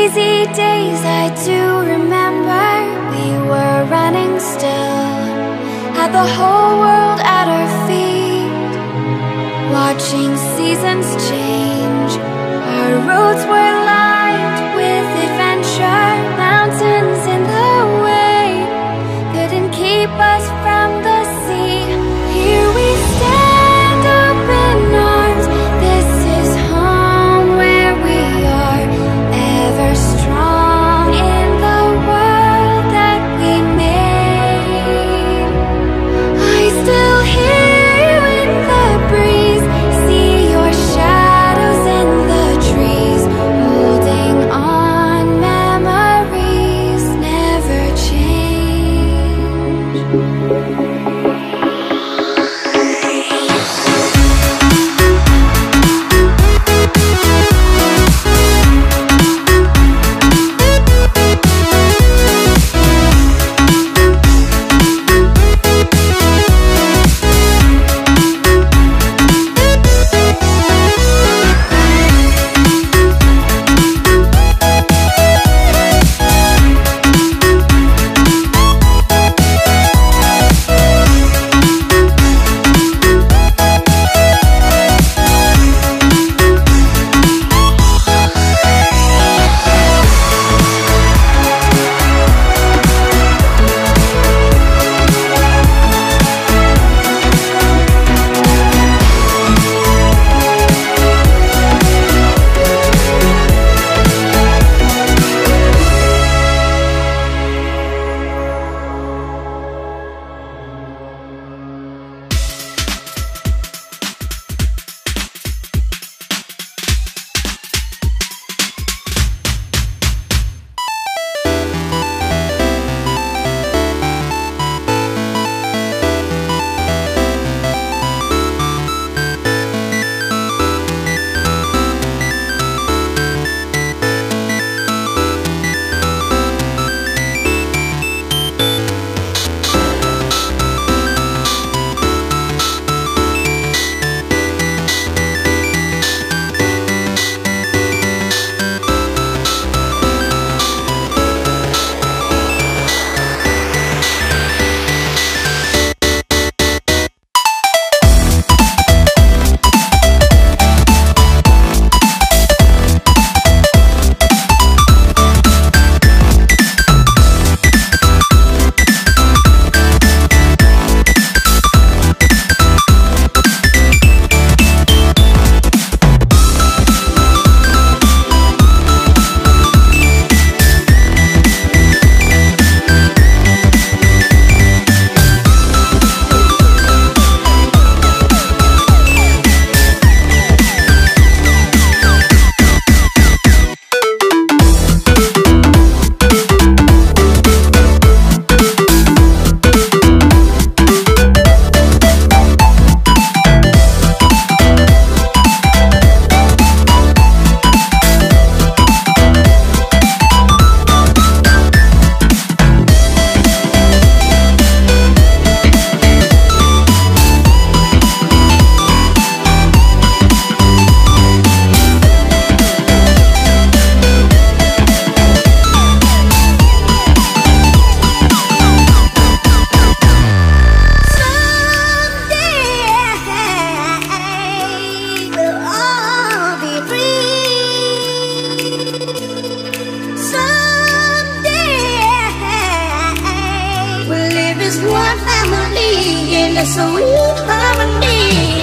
crazy days I do remember. We were running still, had the whole world at our feet, watching seasons change. Our roads were lined with adventure, mountains in the way couldn't keep us from the sea. Here we stand, open arms. This is home where we are, ever strong in the world that we made. I still hear you in the breeze, see your shadows in the trees, holding on, memories never change. It's one family in a sweet harmony.